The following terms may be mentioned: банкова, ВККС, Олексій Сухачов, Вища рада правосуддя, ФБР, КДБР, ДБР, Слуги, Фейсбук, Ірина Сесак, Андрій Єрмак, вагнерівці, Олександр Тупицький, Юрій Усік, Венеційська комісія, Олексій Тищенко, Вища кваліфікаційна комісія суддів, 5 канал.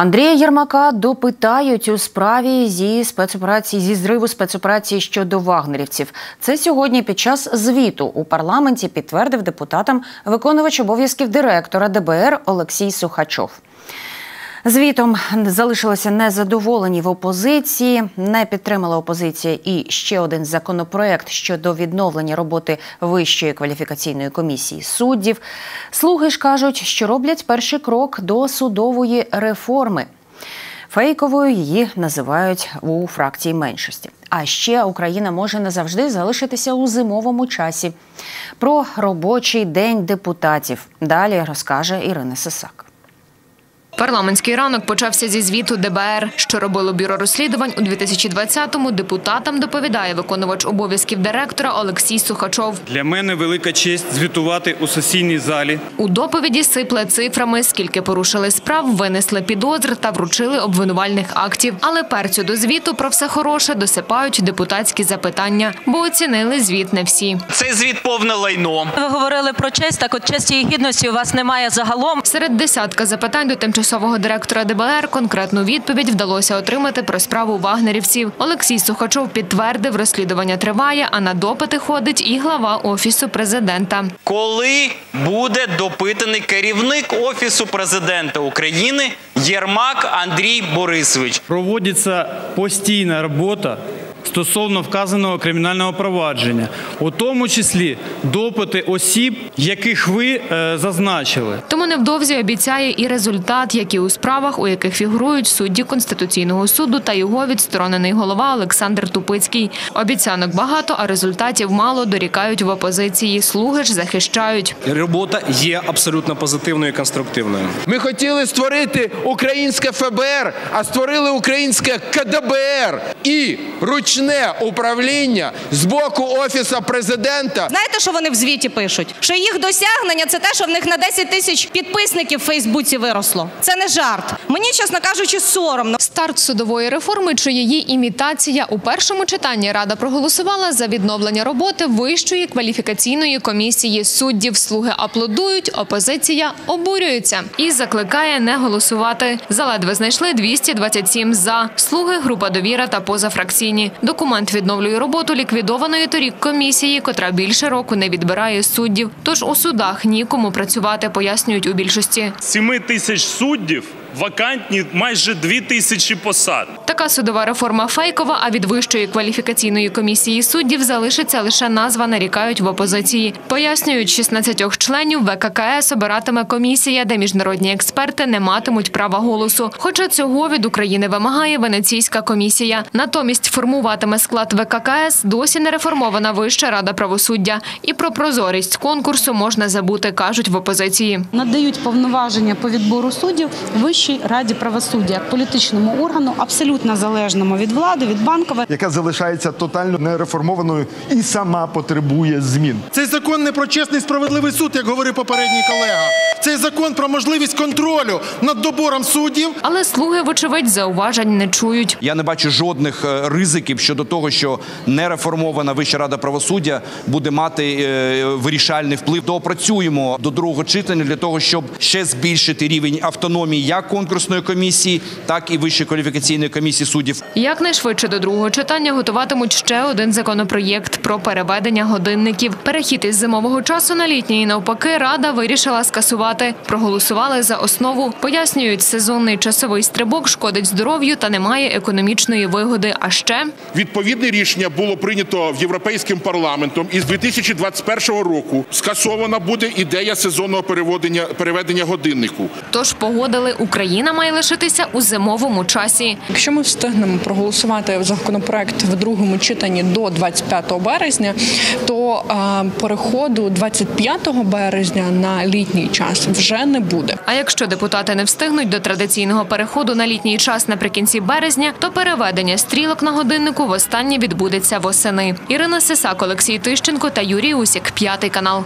Андрія Єрмака допитають у справі зі зриву спецоперації щодо вагнерівців. Це сьогодні під час звіту у парламенті підтвердив депутатам виконувач обов'язків директора ДБР Олексій Сухачов. Звітом залишилися незадоволені в опозиції, не підтримала опозиція і ще один законопроект щодо відновлення роботи Вищої кваліфікаційної комісії суддів. Слуги ж кажуть, що роблять перший крок до судової реформи. Фейковою її називають у фракції меншості. А ще Україна може назавжди залишитися у зимовому часі. Про робочий день депутатів далі розкаже Ірина Сесак. Парламентський ранок почався зі звіту ДБР. Що робило бюро розслідувань у 2020-му, депутатам доповідає виконувач обов'язків директора Олексій Сухачов. Для мене велика честь звітувати у сесійній залі. У доповіді сипле цифрами, скільки порушили справ, винесли підозр та вручили обвинувальних актів. Але перцю до звіту про все хороше досипають депутатські запитання, бо оцінили звіт не всі. Цей звіт повне лайно. Ви говорили про честь, так от честі і гідності у вас немає загалом. Серед десятка запитань до тимчасового директора ДБР конкретну відповідь вдалося отримати про справу вагнерівців. Олексій Сухачов підтвердив, розслідування триває, а на допити ходить і глава Офісу Президента. Коли буде допитаний керівник Офісу Президента України Єрмак Андрій Борисович? Проводиться постійна робота стосовно вказаного кримінального провадження, у тому числі допити осіб, яких ви зазначили. Тому невдовзі обіцяє і результат, як і у справах, у яких фігурують судді Конституційного суду та його відсторонений голова Олександр Тупицький. Обіцянок багато, а результатів мало, дорікають в опозиції. Слуги ж захищають. Робота є абсолютно позитивною і конструктивною. Ми хотіли створити українське ФБР, а створили українське КДБР і ручне управління з боку Офісу Президента. Знаєте, що вони в звіті пишуть? Що їх досягнення – це те, що в них на 10 тисяч підписників в Фейсбуці виросло. Це не жарт. Мені, чесно кажучи, соромно. Старт судової реформи чи її імітація. У першому читанні Рада проголосувала за відновлення роботи Вищої кваліфікаційної комісії суддів. Слуги аплодують, опозиція обурюється і закликає не голосувати. Заледве знайшли 227 «за». Слуги, група «Довіра» та позафракційні. Документ відновлює роботу ліквідованої торік комісії, котра більше року не відбирає суддів. Тож у судах нікому працювати, пояснюють у більшості. 7 тисяч суддів, вакантні майже 2 тисячі посад. Така судова реформа фейкова, а від Вищої кваліфікаційної комісії суддів залишиться лише назва, нарікають в опозиції. Пояснюють, 16 членів ВККС обиратиме комісія, де міжнародні експерти не матимуть права голосу. Хоча цього від України вимагає Венеційська комісія. Натомість формуватиме склад ВККС досі нереформована Вища рада правосуддя. І про прозорість конкурсу можна забути, кажуть в опозиції. Надають повноваження по відбору суддів Вищій раді правосуддя, як політичному органу, абсолютно залежному від влади, від Банкова, яка залишається тотально нереформованою і сама потребує змін. Цей закон не про чесний справедливий суд, як говорив попередній колега. Цей закон про можливість контролю над добором суддів. Але слуги, вочевидь, зауважень не чують. Я не бачу жодних ризиків щодо того, що нереформована Вища рада правосуддя буде мати вирішальний вплив. Доопрацюємо до другого читання для того, щоб ще збільшити рівень автономії як конкурсної комісії, так і Вищої кваліфікаційної комісії суддів. Якнайшвидше до другого читання готуватимуть ще один законопроєкт про переведення годинників. Перехід із зимового часу на літній, навпаки, Рада вирішила скасувати. Проголосували за основу. Пояснюють, сезонний часовий стрибок шкодить здоров'ю та не має економічної вигоди. А ще відповідне рішення було прийнято Європейським парламентом, і з 2021 року скасована буде ідея сезонного переведення годиннику. Тож погодили, Україна має лишитися у зимовому часі. Якщо ми встигнемо проголосувати законопроект в другому читанні до 25 березня, то переходу 25 березня на літній час вже не буде. А якщо депутати не встигнуть до традиційного переходу на літній час наприкінці березня, то переведення стрілок на годиннику востаннє відбудеться восени. Ірина Сесак, Олексій Тищенко та Юрій Усік, 5 канал.